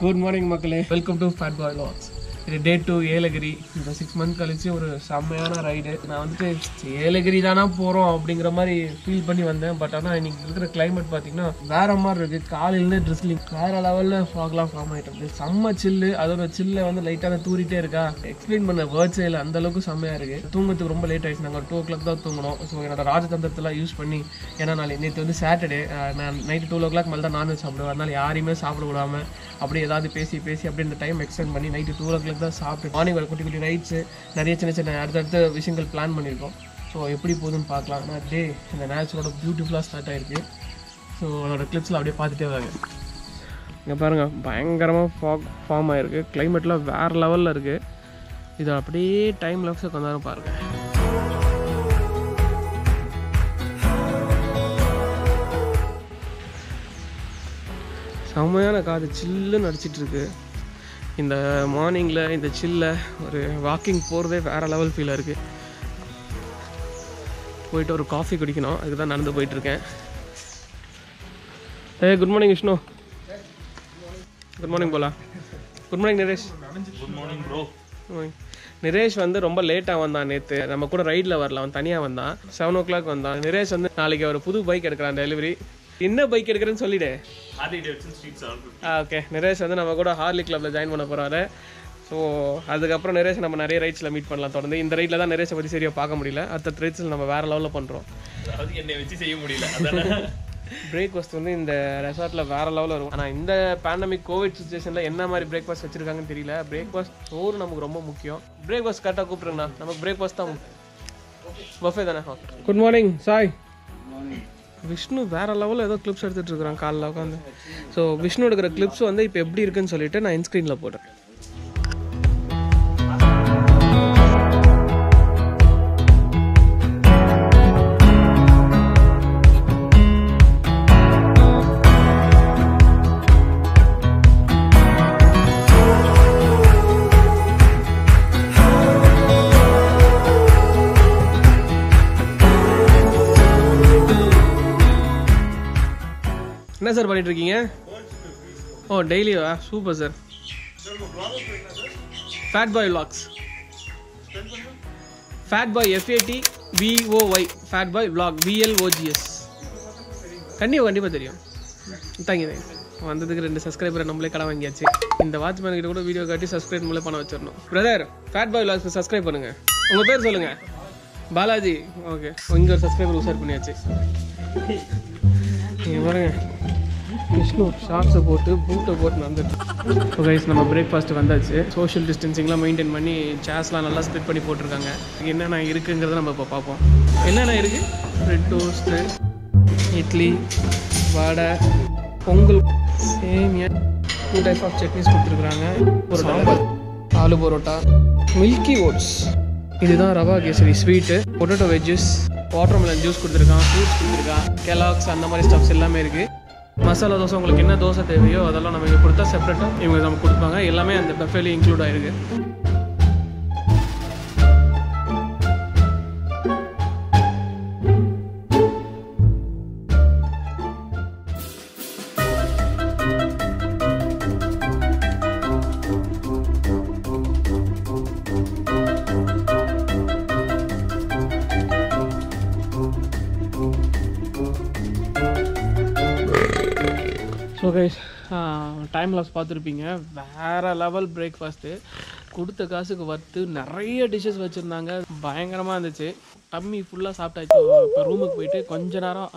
Good morning மக்களே, welcome to Fatboy Vlogs. இது டே 2 ஏலகிரி. இப்போ 6 மந்த் கழிச்சு ஒரு செம்மையான ரைடு. நான் வந்துட்டு ஏலகிரி தானா போகிறோம் அப்படிங்கிற மாதிரி ஃபீல் பண்ணி வந்தேன். பட் ஆனால் இன்னைக்கு இருக்கிற கிளைமேட் பார்த்தீங்கன்னா வேற மாதிரி இருக்குது. காலையிலே ட்ரிஸ்லிங், வேறு லெவலில் ஃபாக்லாம் ஃபார்ம் ஆகிட்டு இருக்குது. செம்ம சில்லு, அதோட சில்லை வந்து லைட்டாக தூரிட்டே இருக்கா. எக்ஸ்பிளைன் பண்ண வேர்ட்ஸே இல்லை, அந்தளவுக்கு செம்மையாக இருக்குது. தூங்குறதுக்கு ரொம்ப லேட் ஆகிடுச்சு. நாங்கள் 2 o'clock தான் தூங்கணும். ஸோ என்னோட ராஜதந்திரத்தெல்லாம் யூஸ் பண்ணி, ஏன்னா நாளைக்கு நேற்று வந்து சாட்டர்டே, நான் நைட்டு 2 o'clock மேலே தான் நான்வெஜ் சாப்பிடுவேன். அதனால் யாரையுமே சாப்பிட விடாமல் அப்படி ஏதாவது பேசி பேசி அப்படி இந்த டைம் எக்ஸ்டெண்ட் பண்ணி நைட்டு 2 o'clock தான் சாப்பிட்டு மார்னிங் வர குட்டி குட்டி ரைட்ஸு நிறைய சின்ன அடுத்தடுத்த விஷயங்கள் பிளான் பண்ணியிருக்கோம். ஸோ எப்படி போகுதுன்னு பார்க்கலாம். ஆனால் டே இந்த நேச்சரோட பியூட்டிஃபுல்லாக ஸ்டார்ட் ஆகிருக்கு. ஸோ அதோட கிளிப்ஸில் அப்படியே பார்த்துட்டே வராங்க. இங்கே பாருங்கள், பயங்கரமாக ஃபார்ம் ஆகிருக்கு. கிளைமேட்லாம் வேறு லெவலில் இருக்குது. இதை அப்படியே டைம் லாப்ஸை கொஞ்சம் பாருங்கள். செம்மையான காது சில்லுன்னு அடிச்சிட்ருக்கு. இந்த மார்னிங்கில் இந்த சில்லை ஒரு வாக்கிங் போகிறதே வேறு லெவல் ஃபீலாக இருக்குது. போயிட்டு ஒரு காஃபி குடிக்கணும், அதுக்கு தான் நடந்து போயிட்டுருக்கேன். ஏ good morning Vishnu. Good morning Bola. Good morning Naresh. Good morning bro. Naresh வந்து ரொம்ப லேட்டாக வந்தான். நேற்று நம்ம கூட ரைடில் வரல, அவன் தனியாக வந்தான். 7 o'clock வந்தான். நரேஷ் வந்து நாளைக்கு ஒரு புது பைக் எடுக்கிறான் டெலிவரி. என்ன பைக் எடுக்கிறேன்னு சொல்லிடு. ஓகே, நரேஷ் வந்து நம்ம கூட ஹார்லி கிளப்பில் ஜாயின் பண்ண போகிறாரு. ஸோ அதுக்கப்புறம் நரேஷ் நம்ம நிறைய ரைட்ஸில் மீட் பண்ணலாம். தொடர்ந்து இந்த ரைட்டில் தான் நரேஷை பற்றி சரியாக பார்க்க முடியல. அடுத்த ரைட்ஸில் நம்ம வேறு லெவலில் பண்ணுறோம். என்னை வச்சு செய்ய முடியல. பிரேக்ஃபாஸ்ட் வந்து இந்த ரெசார்ட்டில் வேறு லெவலில் இருக்கும். ஆனால் இந்த பேண்டமிக் கோவிட் சுச்சுவேஷனில் என்ன மாதிரி பிரேக்ஃபாஸ்ட் வச்சுருக்காங்கன்னு தெரியல. பிரேக்ஃபாஸ்ட் சோறு நமக்கு ரொம்ப முக்கியம். பிரேக்ஃபாஸ்ட் கரெக்டாக கூப்பிட்ருங்கண்ணா, நமக்கு பிரேக்ஃபாஸ்ட் தான் பஃபே தானே. Good morning Sai. விஷ்ணு வேறு லெவலில் ஏதோ கிளிப்ஸ் எடுத்துகிட்டு இருக்கிறான் காலைல உட்காந்து. ஸோ விஷ்ணு எடுக்கிற கிளிப்ஸ் வந்து இப்போ எப்படி இருக்குன்னு சொல்லிட்டு நான் இன்ஸ்க்ரீனில் போடுறேன். என்ன சார் பண்ணிட்டு இருக்கீங்க? ஓ டெய்லியா, super sir. Fatboy Vlogs, Fatboy FATBOY, Fatboy Vlog VLOGS. கண்டிப்பாக தெரியும். தேங்க்யூ. வந்ததுக்கு 2 சப்ஸ்கிரைபர் நம்மளே கடை வாங்கியாச்சு. இந்த வாட்ச்மேன் கிட்ட கூட வீடியோ காட்டி சப்ஸ்கிரைப் மூலம் பண்ண வச்சிடணும். பிரதர், Fatboy Vlogs சப்ஸ்கிரைப் பண்ணுங்க. உங்க பேர் சொல்லுங்க. பாலாஜி. ஓகே, இங்க ஒரு சப்ஸ்கிரைபர் உஷார் பண்ணியாச்சு. இங்கே பாருங்க, விஷ்ணு ஷார்ட்ஸை போட்டு பூட்டை போட்டு நடந்துட்டு. ஸோ கைஸ், நம்ம பிரேக்ஃபாஸ்ட் வந்தாச்சு. சோஷியல் டிஸ்டன்சிங்லாம் மெயின்டைன் பண்ணி சேர்ஸ்லாம் நல்லா ஸ்ப்ளிட் பண்ணி போட்டிருக்காங்க. என்னென்ன இருக்குங்கிறத நம்ம இப்போ பார்ப்போம். என்னென்ன இருக்குது? Bread toast, idli, vada, pongal, semiya, 2 types of chutneys கொடுத்துருக்குறாங்க. ஒரு சாம்பார், ஆலு பரோட்டா, மில்கி ஓட்ஸ், இதுதான் rava kesari, sweet, potato veggies, watermelon juice கொடுத்துருக்கான், ஃப்ரூட்ஸ் கொடுத்துருக்கான், கெலாக்ஸ், அந்த மாதிரி ஸ்டப்ஸ் எல்லாமே இருக்குது. மசாலா தோசை, உங்களுக்கு என்ன தோசை தேவையோ அதெல்லாம் நம்ம இங்கே கொடுத்தா செப்ரேட்டாக இவங்க நமக்கு கொடுப்பாங்க. எல்லாமே அந்த பஃபேல இன்க்ளூட் ஆகிருக்கு. ஸோ கைஸ், டைம் லாஸ் பார்த்துருப்பீங்க. வேறு லெவல் பிரேக்ஃபாஸ்ட்டு, கொடுத்த காசுக்கு வறுத்து நிறைய டிஷ்ஷஸ் வச்சுருந்தாங்க. பயங்கரமாக இருந்துச்சு. டம்மி ஃபுல்லாக சாப்பிட்டாச்சு. இப்போ ரூமுக்கு போயிட்டு கொஞ்ச நேரம்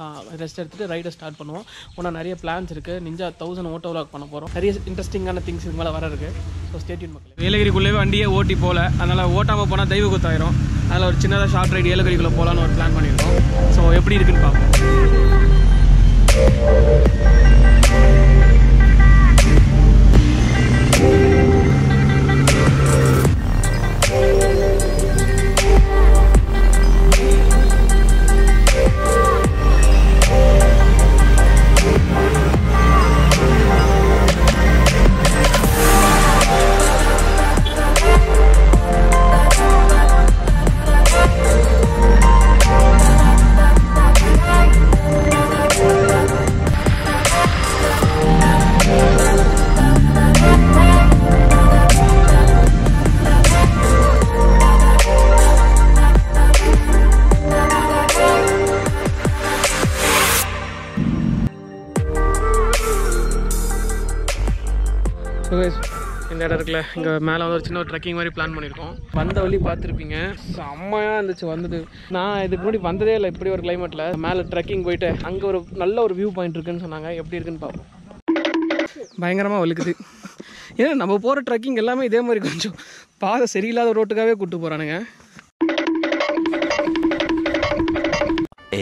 ரெஸ்ட் எடுத்துகிட்டு ரைடை ஸ்டார்ட் பண்ணுவோம். ஆனால் நிறைய பிளான்ஸ் இருக்குது. நிஞ்சா 1000 ஓட்டோ விளாக் பண்ண போகிறோம். நிறைய இன்ட்ரெஸ்டிங்கான திங்ஸ் இது மேலே வர இருக்குது. ஸோ ஸ்டே டியூன் மக்களே. ஏலகிரிக்குள்ளேயே வண்டியே ஓட்டி போகல, அதனால் ஓட்டாமல் போனால் தெய்வ குத்தாயிரும். அதில் ஒரு சின்னதாக ஷார்ட் ரைடு ஏலகிரிக்குள்ளே போகலான்னு ஒரு பிளான் பண்ணியிருக்கோம். ஸோ எப்படி இருக்குன்னு பார்ப்போம். இந்த இடம் இருக்குல்ல, இங்கே மேலே வந்து ஒரு சின்ன ஒரு ட்ரெக்கிங் மாதிரி பிளான் பண்ணியிருக்கோம். வந்த வழி பார்த்துருப்பீங்க, செம்மையாக இருந்துச்சு வந்தது. நான் இதுக்கு முன்னாடி வந்ததே இல்லை இப்படி ஒரு கிளைமேட்டில். மேலே ட்ரெக்கிங் போயிட்டு அங்கே ஒரு நல்ல ஒரு வியூ பாயிண்ட் இருக்குன்னு சொன்னாங்க, எப்படி இருக்குன்னு பார்ப்போம். பயங்கரமாக வலுக்குது, ஏன்னா நம்ம போகிற ட்ரெக்கிங் எல்லாமே இதே மாதிரி கொஞ்சம் பாதை சரியில்லாத ரோட்டுக்காகவே கூப்பிட்டு போகிறானுங்க.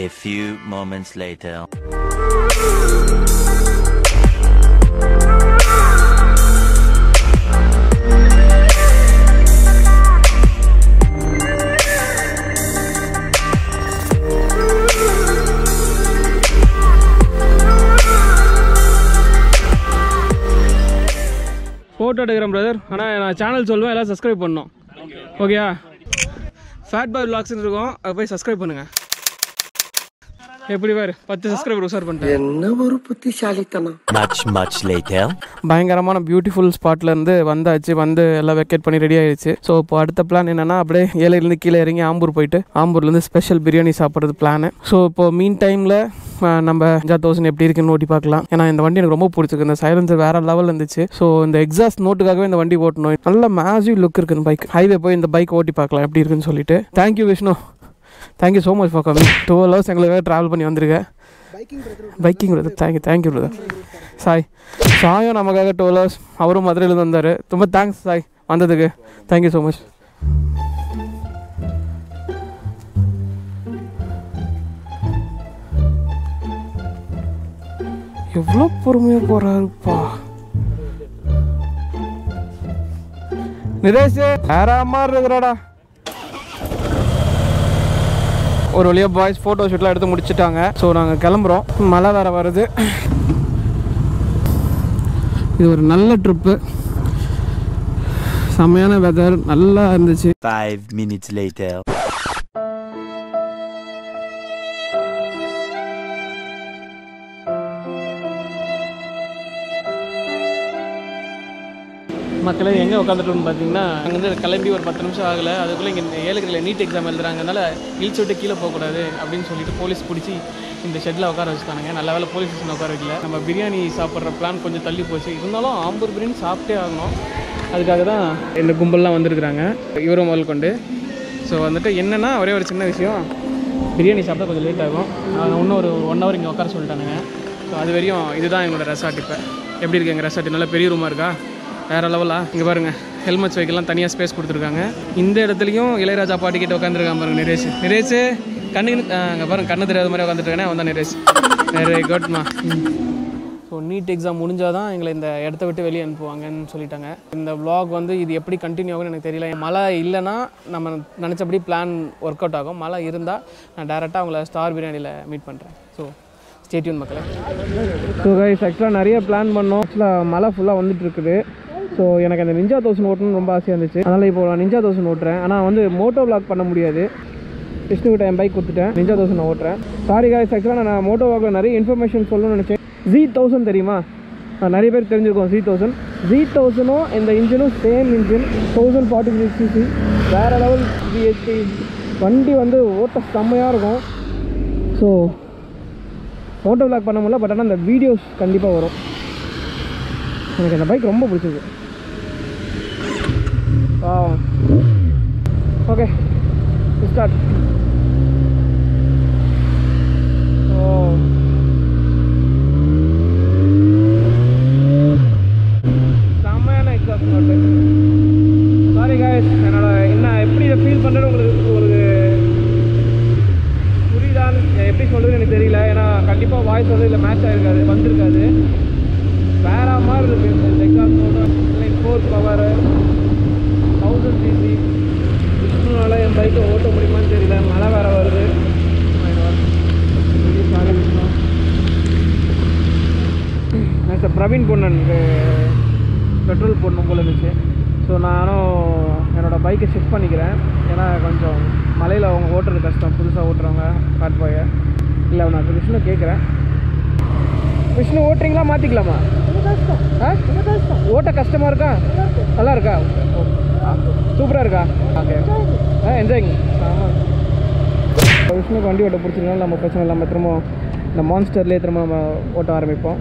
A few moments later. Photo எடுக்கிறேன் பிரதர், ஆனால் நான் சேனல் சொல்லுவேன், எல்லாம் சப்ஸ்கிரைப் பண்ணணும். ஓகேயா, ஃபேட்பாய் விளாக்ஸ்னு இருக்கும், அதை போய் சப்ஸ்கிரைப் பண்ணுங்கள். எப்படி வேறு 10 சப்ஸ்கிரைபர் உசார் பண்ணிட்டேன். என்ன ஒரு புத்திசாலித்தனம். பயங்கரமான பியூட்டிஃபுல் ஸ்பாட்லேருந்து வந்தாச்சு, வந்து எல்லாம் வெக்கேட் பண்ணி ரெடி ஆகிடுச்சு. ஸோ இப்போ அடுத்த பிளான் என்னென்னா, அப்படியே ஏழையிலேருந்து கீழே இறங்கி ஆம்பூர் போயிட்டு ஆம்பூர்லேருந்து ஸ்பெஷல் பிரியாணி சாப்பிட்றது பிளானு. ஸோ இப்போது மீன் டைமில் நம்ம 5000 எப்படி இருக்குன்னு ஓட்டி பார்க்கலாம். ஏன்னா இந்த வண்டி எனக்கு ரொம்ப பிடிச்சிருக்கு, இந்த சைலன்சர் வேற லெவல் இருந்துச்சு. ஸோ இந்த எக்ஸாஸ்ட் நோட்டுக்காகவே இந்த வண்டி ஓட்டணும். நல்ல மேசிவ் லுக் இருக்குது பைக். ஹைவே போய் இந்த பைக் ஓட்டி பார்க்கலாம் எப்படி இருக்குன்னு சொல்லிட்டு. Thank you Vishnu, thank you so much for coming. 12 hours எங்களுக்காக ட்ராவல் பண்ணி வந்திருக்கேன். Biking brother, thank you thank you brother. Sai சாயும் நமக்காக 12 hours, அவரும் மதுரையிலேருந்து வந்தார். ரொம்ப தேங்க்ஸ் சாய் வந்ததுக்கு, தேங்க்யூ ஸோ மச். எவ்வளோ பொறுமையாக போகிறாருப்பா நரேஷ், வேறாமா இருக்கிறாடா. ஒரு வழியாக பாய்ஸ் ஃபோட்டோ ஷூட்லாம் எடுத்து முடிச்சுட்டாங்க. ஸோ நாங்கள் கிளம்புறோம், மழை வேறு வருது. இது ஒரு நல்ல ட்ரிப்பு, செமையான வெதர், நல்லா இருந்துச்சு. 5 minutes later. மக்களே, எங்கே உட்காந்துட்டோம்னு பார்த்தீங்கன்னா, அங்கே வந்து கிளம்பி ஒரு 10 நிமிஷம் ஆகலை, அதுக்குள்ளே இங்கே ஏழுக்கில் நீட் எக்ஸாம் எழுதுறாங்கனால இழுச்சு விட்டு கீழே போகக்கூடாது அப்படின்னு சொல்லிட்டு போலீஸ் பிடிச்சி இந்த ஷெட்டில் உட்கார வச்சுட்டானுங்க. நல்ல வேலை போலீஸ் ஸ்டேஷன் உட்கார வைக்கல. நம்ம பிரியாணி சாப்பிட்ற பிளான் கொஞ்சம் தள்ளி போச்சு, இருந்தாலும் ஆம்பூர் பிரியாணி சாப்பிட்டே ஆகணும். அதுக்காக தான் இந்த கும்பல்லாம் வந்துருக்குறாங்க இவரை முதல் கொண்டு. ஸோ வந்துட்டு என்னென்னா, ஒரே ஒரு சின்ன விஷயம், பிரியாணி சாப்பிட்டா கொஞ்சம் லேட் ஆகும். இன்னும் ஒரு 1 hour இங்கே உட்கார சொல்லிட்டானுங்க. ஸோ அது வரையும் இதுதான் எங்களோட ரெசார்ட். இப்போ எப்படி இருக்குது எங்கள் ரெசார்ட்? நல்லா பெரிய ரூமாக இருக்கா, வேறு லெவலா. இங்கே பாருங்கள், ஹெல்மெட்ஸ் வைக்கலாம், தனியாக ஸ்பேஸ் கொடுத்துருக்காங்க. இந்த இடத்துலையும் இளையராஜா பாட்டு கிட்ட உட்காந்துருக்காங்க பாருங்கள். நரேஷ் கண்ணுக்கு அங்கே பாருங்கள், கண்ணு தெரியாத மாதிரி உட்காந்துருக்கானே, அவன் தான் நரேஷ். வெரி குட்மா. ஸோ நீட் எக்ஸாம் முடிஞ்சால் தான் எங்களை இந்த இடத்த விட்டு வெளியே அனுப்புவாங்கன்னு சொல்லிட்டாங்க. இந்த வ்ளாக் வந்து இது எப்படி கண்டினியூ ஆகும்னு எனக்கு தெரியல. மழை இல்லைன்னா நம்ம நினச்சபடி பிளான் ஒர்க் அவுட் ஆகும். மழை இருந்தால் நான் டேரெக்டாக அவங்கள ஸ்டார் பிரியாணியில் மீட் பண்ணுறேன். ஸோ ஸ்டே டியூன் மக்களே. ஸோ கைஸ், ஆக்சுவலாக நிறைய பிளான் பண்ணோம். ஆக்சுவலாக மழை ஃபுல்லாக வந்துட்டு இருக்குது. ஸோ எனக்கு அந்த நிஞ்சா 1000 ஓட்டணும்னு ரொம்ப ஆசையாக இருந்துச்சு, அதனால் இப்போ நான் நிஞ்சா 1000 ஓட்டுறேன். ஆனால் வந்து மோட்டோ வ்ளாக் பண்ண முடியாது, விஷ்ணுகிட்ட என் பைக் கொடுத்துட்டேன், நிஞ்சா 1000 ஓட்டுறேன். சாரி காய்ஸ், ஆக்சுவலாக நான் மோட்டோ வ்ளாக்கில் நிறைய இன்ஃபர்மேஷன் சொல்லணும்னு நினச்சேன். Z1000 தெரியுமா, நிறைய பேர் தெரிஞ்சிருக்கோம். Z1000 இந்த இன்ஜினும் சேம் இன்ஜின், 1046cc, வேறு லெவல் BHP வண்டி. வந்து ஓட்ட செம்மையாக இருக்கும். ஸோ மோட்டோ வ்ளாக் பண்ண முடியல, பட் ஆனால் இந்த வீடியோஸ் கண்டிப்பாக வரும். எனக்கு அந்த பைக் ரொம்ப பிடிச்சிருக்கு. Okay start. ஓ செம்மையான எக்ஸாஸ்ட் நோட்டு. சாரி காய்ஸ், என்னோட என்ன எப்படி இதை ஃபீல் பண்ணுறது உங்களுக்கு புரியுதான்னு எப்படி சொல்கிறதுன்னு எனக்கு தெரியல. ஏன்னா கண்டிப்பாக வாய்ஸ் வந்து இல்லை மேட்ச் ஆகிருக்காது, வந்திருக்காது. வேற மாதிரி இருக்குது இந்த எக்ஸாஸ்ட் நோட்டு. 4 power 1000cc. விஷ்ணுனால என் பைக்கை ஓட்ட முடியுமான்னு தெரியல, மழை வேறு வருது. நான் பிரவீன் பொண்ணுக்கு பெட்ரோல் போடணும் போல இருந்துச்சு. ஸோ நானும் என்னோடய பைக்கை ஷிஃப்ட் பண்ணிக்கிறேன், ஏன்னா கொஞ்சம் மலையில் அவங்க ஓட்டுறது கஷ்டம், புதுசாக ஓட்டுறவங்க Fatboy. இல்லை நான் விஷ்ணு கேட்குறேன், விஷ்ணு ஓட்டுறீங்களா மாற்றிக்கலாமா? ஓட்ட கஷ்டமாக இருக்கா? நல்லா இருக்கா? சூப்பராக இருக்கா? Okay enjoying. ஆமாம், விஷ்ணுக்கு வண்டி ஓட்ட பிடிச்சிருந்தாலும் நம்ம பிரச்சனை இல்லாமல் திரும்ப இந்த மான்ஸ்டர்லேயே திரும்ப நம்ம ஓட்ட ஆரம்பிப்போம்.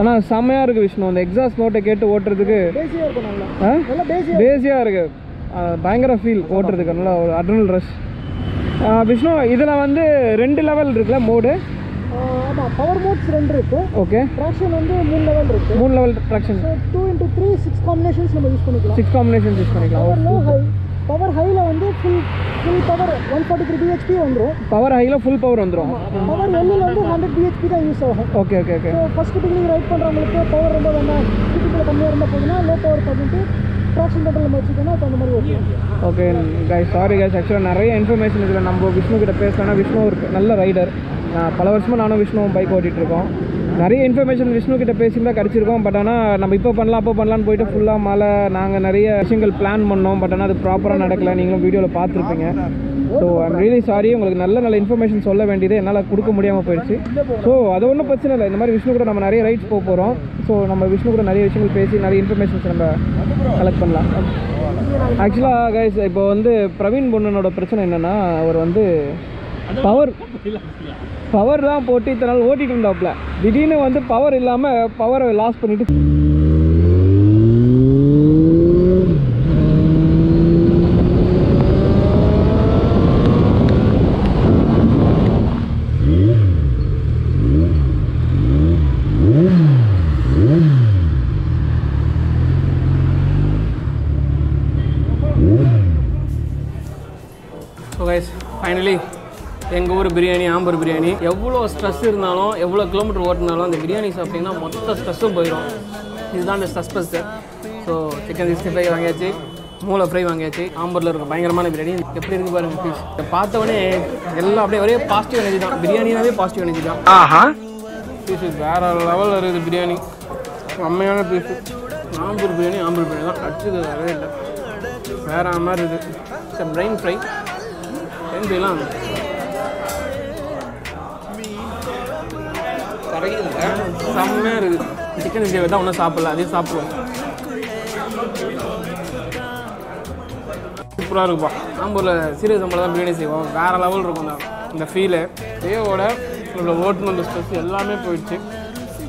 ஆனா செமையா இருக்கு விஷ்ணு. அந்த எக்ஸாஸ்ட் நோட்டை கேட்டு ஓட்றதுக்கு பேசியா இருக்கு. நல்லா பேசியா இருக்கு. பயங்கர ஃபீல் ஓட்றதுக்கு. நல்ல ஒரு அட்ரினல் ரஷ். விஷ்ணு இதுல வந்து ரெண்டு லெவல் இருக்குல மோடு. ஆமா பவர் மோட்ஸ் ரெண்டு இருக்கு. ஓகே. ட்ராக்ஷன் வந்து மூணு லெவல் இருக்கு. மூணு லெவல் ட்ராக்ஷன். 2x3 6 காம்பினேஷன்ஸ் நம்ம யூஸ் பண்ணிக்கலாம். 6 காம்பினேஷன்ஸ் யூஸ் பண்ணிக்கலாம். லோ ஹை பவர் ஹைல வந்து full power 143 bhp வந்துரும். பவர் ஹைல full power வந்துரும். பவர் லோல வந்து 100 bhp தான் யூஸ் ஆகும். Okay okay okay. So first beginning ride பண்றவங்களுக்கு பவர் ரொம்ப வேணா. கிட்டிக்குள்ள கம்மியா இருந்தா போதுனா லோ பவர் பண்ணிட்டு ட்ராக்ஷன் கண்ட்ரோல் வச்சிட்டேனா அந்த மாதிரி ஓடும். Okay guys sorry guys actually நிறைய இன்ஃபர்மேஷன் இதுல நம்ம விஷ்ணு கிட்ட பேசறானே. விஷ்ணு ஒரு நல்ல ரைடர். பல வருஷமாக நானும் விஷ்ணுவும் பைக் ஓட்டிகிட்ருக்கோம். நிறைய இன்ஃபர்மேஷன் விஷ்ணு கிட்டே பேசியிருந்தா கிடச்சிருக்கோம். பட் ஆனால் நம்ம இப்போ பண்ணலாம் அப்போ பண்ணலான்னு போயிட்டு ஃபுல்லாக மழை. நாங்கள் நிறைய விஷயங்கள் பிளான் பண்ணோம். பட் ஆனால் அது ப்ராப்பராக நடக்கலை. நீங்களும் வீடியோவில் பார்த்துருப்பீங்க. So I'm really sorry. உங்களுக்கு நல்ல நல்ல இன்ஃபர்மேஷன் சொல்ல வேண்டியது என்னால் கொடுக்க முடியாமல் போயிடுச்சு. ஸோ அது ஒன்றும் பிரச்சனை இல்லை. இந்த மாதிரி விஷ்ணு கூட நம்ம நிறைய ரைட்ஸ் போக போகிறோம். ஸோ நம்ம விஷ்ணு கூட நிறைய விஷயங்கள் பேசி நிறைய இன்ஃபர்மேஷன்ஸ் நம்ம கலெக்ட் பண்ணலாம். ஆக்சுவலாக கைஸ் இப்போ வந்து பிரவீன் பொண்ணனோட பிரச்சனை என்னென்னா அவர் வந்து பவர் தான் போட்டு இத்தனை நாள் ஓட்டிகிட்டு இருந்தாப்புல திடீர்னு வந்து பவர் இல்லாமல் பவரை லாஸ் பண்ணிவிட்டு ஃபைனலி எங்கள் ஊர் பிரியாணி ஆம்பூர் பிரியாணி. எவ்வளோ ஸ்ட்ரெஸ் இருந்தாலும் எவ்வளோ கிலோமீட்டர் ஓட்டினாலும் அந்த பிரியாணி சாப்பிட்டிங்கன்னா மொத்த ஸ்ட்ரெஸ்ஸும் போயிடும். இதுதான் அந்த ஸ்ட்ரெஸ் பஸ்ஸு. ஸோ சிக்கன் 65 வாங்கியாச்சு. மூளை ஃப்ரை வாங்கியாச்சு. ஆம்பூரில் இருக்க பயங்கரமான பிரியாணி எப்படி இருக்குது பாருங்கள் ப்ளீஸ். இதை பார்த்தவொடனே எல்லாம் அப்படியே ஒரே பாசிட்டிவ் எனர்ஜி தான். பிரியாணினாவே பாசிட்டிவ் எனர்ஜி தான். ஆஹா பீஸு வேறு லெவலில் இருக்குது பிரியாணி. அம்மையான பீஸு. ஆம்பூர் பிரியாணி தான். அடிச்சது வேறவே இல்லை. வேறு மாதிரி இருக்குது. சரி பிரெயின் ஃப்ரை ஃப்ரைலாம் செம்மையாக இருக்குது. சிக்கன் 65 தான் ஒன்றும் சாப்பிடல. அதையும் சாப்பிடுவோம். சூப்பராக இருக்குப்பா. ஆம்பூரில் சீரியஸ் சம்பளம் தான் பிரியாணி செய்வோம். வேறு லெவல் இருக்கும். இந்த ஃபீலு டேவோட நம்மளை ஓட்டணும். அந்த ஸ்ட்ரெஸ் எல்லாமே போயிடுச்சு.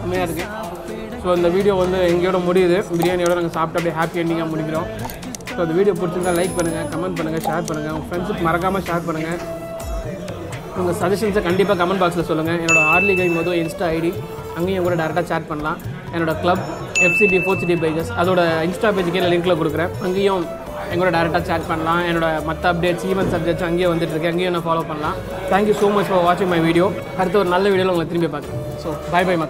செம்மையாக இருக்குது. ஸோ இந்த வீடியோ வந்து எங்கேயோட முடியுது. பிரியாணியோட நாங்கள் சாப்பிட்டு அப்படியே ஹாப்பி எண்டிங்காக முடிக்கிறோம். ஸோ அந்த வீடியோ பிடிச்சிருந்தா லைக் பண்ணுங்கள், கமெண்ட் பண்ணுங்கள், ஷேர் பண்ணுங்கள். உங்கள் ஃப்ரெண்ட்ஸுக்கு மறக்காமல் ஷேர் பண்ணுங்கள். உங்கள் சஜஷன்ஸை கண்டிப்பாக கமெண்ட் பாக்ஸில் சொல்லுங்கள். என்னோட ஆர்லி கைம் போதும் இன்ஸ்டா ஐடி அங்கேயும் கூட டேரெக்டாக சேட் பண்ணலாம். என்னோடய க்ளப் FCB 4CD பேஜஸ் அதோட இன்ஸ்டா பேஜுக்கே லிங்க்கில் கொடுக்குறேன். அங்கேயும் எங்களோட டேரெக்டாக சேட் பண்ணலாம். என்னோடய மற்ற அப்டேட்ஸ் ஈவெண்ட் சப்ஜெக்ட்ஸ் அங்கேயே வந்துட்டுருக்கு. அங்கேயும் நான் ஃபாலோ பண்ணலாம். தேங்க்யூ ஸோ மச் ஃபார் வாட்சிங் மை வீடியோ. அடுத்த ஒரு நல்ல வீடியோவில் உங்களை திரும்பி பார்க்குறேன். ஸோ பாய் பாய்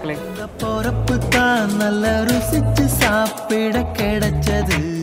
மக்களே.